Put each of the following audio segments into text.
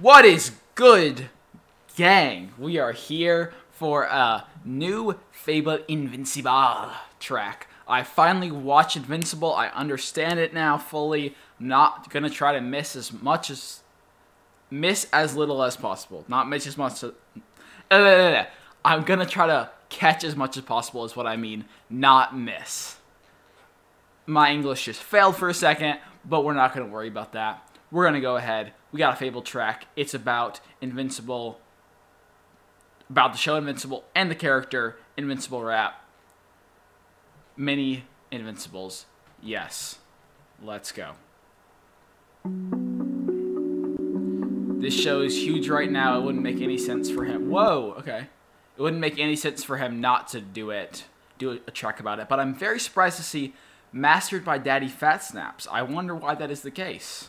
What is good, gang? We are here for a new FabvL Invincible track. I finally watched Invincible. I understand it now fully. Not gonna try to I'm gonna try to catch as much as possible is what I mean, not miss. My English just failed for a second, but we're not gonna worry about that. We're gonna go ahead. We got a FabvL track. It's about Invincible, about the show Invincible and the character Invincible rap. Many Invincibles, yes. Let's go. This show is huge right now. It wouldn't make any sense for him. Whoa, okay. It wouldn't make any sense for him not to do a track about it. But I'm very surprised to see mastered by Daddy Fat Snaps. I wonder why that is the case.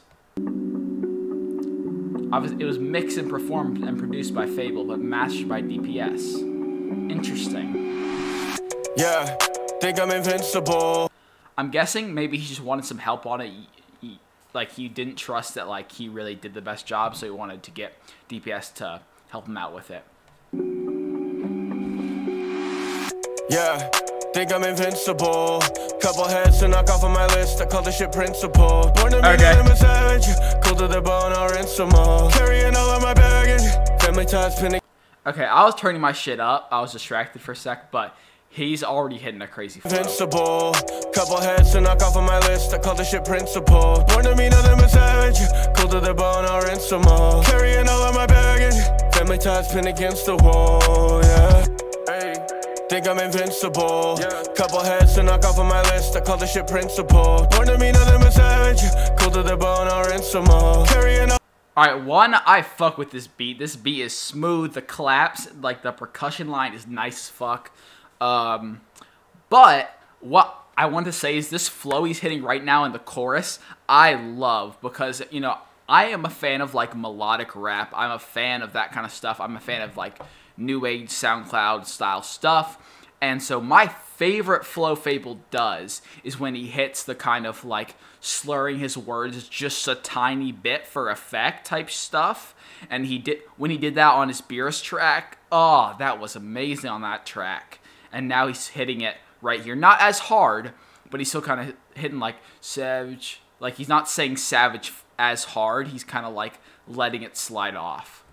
It was mixed and performed and produced by FabvL, but mastered by DPS. Interesting. Yeah, think I'm invincible. I'm guessing maybe he just wanted some help on it. Like, he didn't trust that, like, he really did the best job, so he wanted to get DPS to help him out with it. Yeah, think I'm invincible. Couple heads to knock off of my list. I call this shit principle. Born to be a savage, cool to the bone, I'll rinse them all. Carrying all of my baggage, family ties pinning. Okay, I was turning my shit up. I was distracted for a sec, but he's already hitting a crazy flow. Invincible. Couple heads to knock off of my list. I call this shit principle. Born to be nothing but savage, cool to the bone, I'll rinse them all. Carrying all of my baggage, family ties pinned against the wall, yeah. Think I'm invincible. Yeah. Couple heads to knock off of my list. I call this shit principle. Born to be nothing but savage. Cool to the bone, I'll rinse them all. Carrying on. Alright, one, I fuck with this beat. This beat is smooth. The claps, like the percussion line is nice as fuck. But what I want to say is this flow he's hitting right now in the chorus, I love, because, you know, I am a fan of, like, melodic rap. I'm a fan of that kind of stuff. I'm a fan of, like, new age SoundCloud style stuff, and so my favorite flow FabvL does is when he hits the kind of, like, slurring his words just a tiny bit for effect type stuff. And he did, when he did that on his Beerus track, oh, that was amazing on that track. And now he's hitting it right here, not as hard, but he's still kind of hitting, like, savage. Like, he's not saying savage as hard. He's kind of, like, letting it slide off.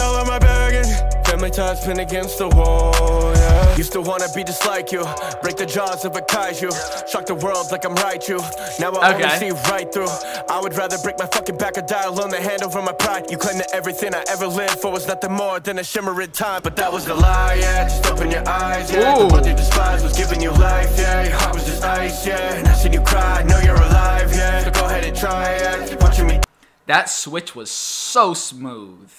All of my baggage, family ties pinned against the wall, yeah. Used to wanna be just like you, break the jaws of a kaiju, shock the world like I'm Raichu. Now I only see right through. I would rather break my fucking back or die alone than hand over my pride. You claim that everything I ever lived for was nothing more than a shimmering time, but that was a lie, yeah. Just open your eyes, yeah. Ooh. The blood you despise was giving you life, yeah. Your heart was just ice, yeah. And I seen you cry, know you're alive, yeah. So go ahead and try, yeah. Keep watching me. That switch was so smooth.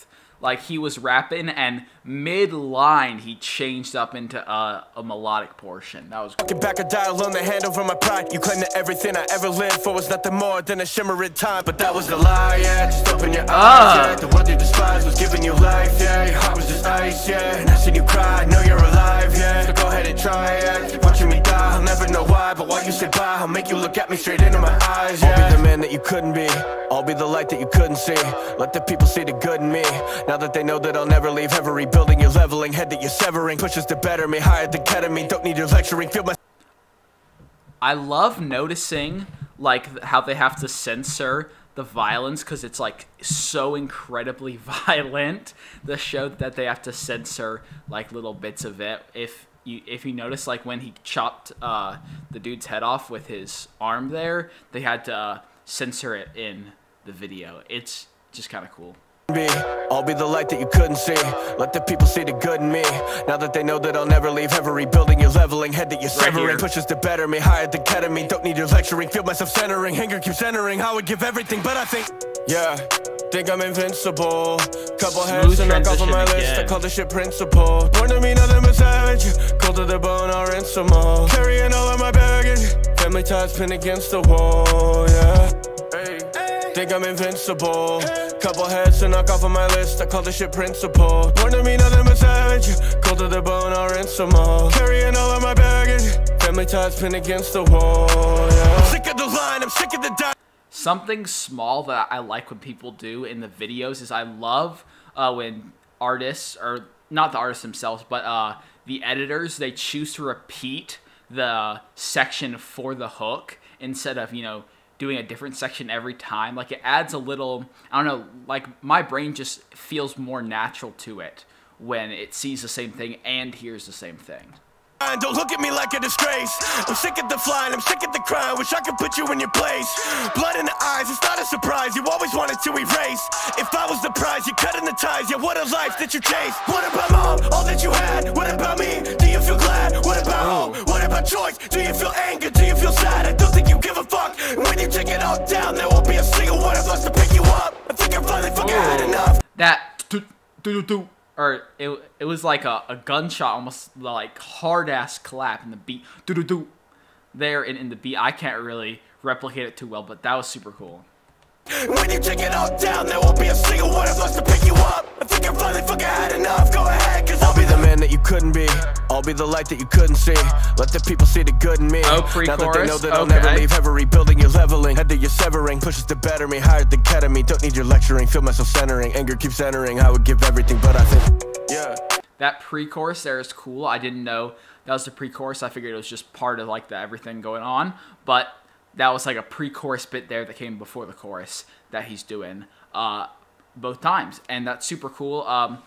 Like, he was rapping, and mid-line, he changed up into a melodic portion. That was cool. Get back or die alone, the hand over my pride. You claim that everything I ever lived for was nothing more than a shimmering time. But that was a lie, yeah. Just open your eyes, yeah. The world you despised was giving you life, yeah. Your heart was just ice, yeah. And I seen you cry, know you're alive, yeah. So go ahead and try, yeah. Keep watching me die, I'll never know why. But while you say bye, I'll make you look at me straight into my eyes, yeah. I'll be the man that you couldn't be. I'll be the light that you couldn't see. Let the people see the good in me. Now that they know that I'll never leave, ever rebuilding your leveling head that you're severing pushes to better me, higher the ketamine. Don't need your lecturing. Feel my. I love noticing, like, how they have to censor the violence because it's, like, so incredibly violent. The show that they have to censor, like, little bits of it. If you notice, like, when he chopped the dude's head off with his arm there, they had to censor it in the video. It's just kind of cool. I'll be the light that you couldn't see. Let the people see the good in me. Now that they know that I'll never leave, ever rebuilding your leveling head that you're severing pushes to better me, higher the ketamine. Don't need your lecturing. Feel myself centering. Hanger keeps entering. I would give everything, but I think, yeah, think I'm invincible. Couple heads and knock off of my list. I call this shit principle. Born to be nothing but savage. Cold to the bone, I'll rinse them all. Carrying all of my baggage. Family ties pinned against the wall, yeah. Think I'm invincible. Couple heads to knock off of my list. I call this shit principle. Born to be nothing but savage. Cold to the bone, I'll rinse them all. Carrying all of my baggage. Family ties pinned against the wall. Yeah. Sick of the line, I'm sick of the die. Something small that I like when people do in the videos is I love when artists, or not the artists themselves, but the editors, they choose to repeat the section for the hook instead of, you know, doing a different section every time. Like, it adds a little, I don't know, like my brain just feels more natural to it when it sees the same thing and hears the same thing. Don't look at me like a disgrace. I'm sick of the flying, I'm sick of the crying. Wish I could put you in your place. Blood in the eyes, it's not a surprise. You always wanted to erase. If I was the prize, you're cutting the ties. Yeah, what a life that you chase. What about mom, all that you had? What about me, do you feel glad? What about home, what about choice? Do you feel anger, do you feel sad? I don't think you give a fuck. When you take it all down, there won't be a single one of us to pick you up. I think I finally fucking had enough. That do or it was like a gunshot, almost like hard-ass clap in the beat. Do-do-do. There in the beat. I can't really replicate it too well, but that was super cool. When you take it all down, there won't be a single one of us to pick you up. I think I finally fucking had enough. Go ahead, cause I'll be the man that you couldn't be. I'll be the light that you couldn't see. Let the people see the good in me. Oh, pre-chorus. Now that they know that I'll never leave, ever rebuilding, you're leveling. Head that you're severing, pushes to better me, higher than ketamine. Don't need your lecturing, feel myself centering. Anger keeps entering, I would give everything, but I think, yeah. That pre-chorus there is cool. I didn't know that was the pre-chorus. I figured it was just part of like the everything going on, but that was like a pre-chorus bit there that came before the chorus that he's doing both times. And that's super cool. I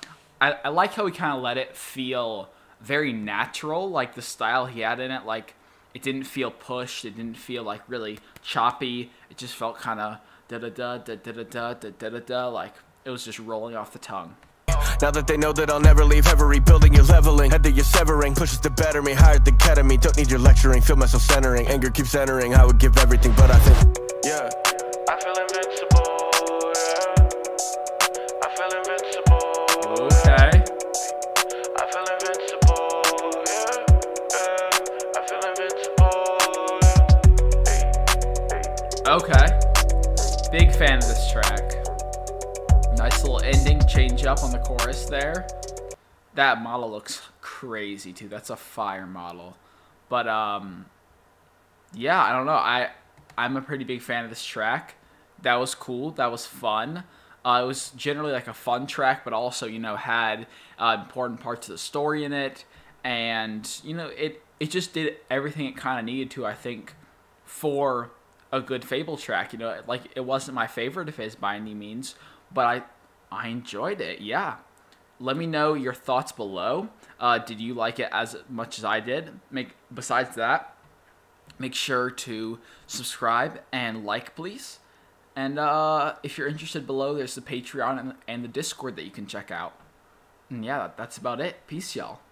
like how he kind of let it feel very natural, like the style he had in it. Like, it didn't feel pushed. It didn't feel like really choppy. It just felt kind of da-da-da, da-da-da, da-da-da, like it was just rolling off the tongue. Now that they know that I'll never leave, ever rebuilding, you're leveling. Head that you're severing, pushes to better me, higher than ketamine. Don't need your lecturing, feel myself centering. Anger keeps entering, I would give everything, but I think, yeah. I feel invincible, yeah. I feel invincible, okay. I feel invincible, yeah. I feel invincible, yeah. Okay. Big fan of this track. Nice little ending change up on the chorus there. That model looks crazy too. That's a fire model. But yeah, I don't know. I'm a pretty big fan of this track. That was cool. That was fun. It was generally like a fun track, but also, you know, had important parts of the story in it. And, you know, it just did everything it kind of needed to, I think, for a good Fable track. You know, like, it wasn't my favorite of his by any means, but I enjoyed it, yeah. Let me know your thoughts below. Did you like it as much as I did? Besides that, make sure to subscribe and like, please. And if you're interested below, there's the Patreon and the Discord that you can check out. And yeah, that's about it. Peace, y'all.